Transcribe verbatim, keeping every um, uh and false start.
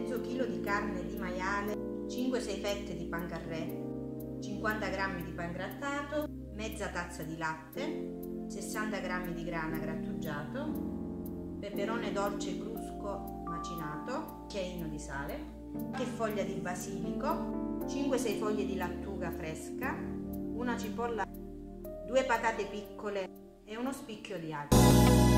mezzo chilo di carne di maiale, cinque sei fette di pancarré, cinquanta g di pan grattato, mezza tazza di latte, sessanta g di grana grattugiato, peperone dolce crusco macinato, cucchiaino di sale, qualche foglia di basilico, cinque sei foglie di lattuga fresca, una cipolla, due patate piccole e uno spicchio di aglio.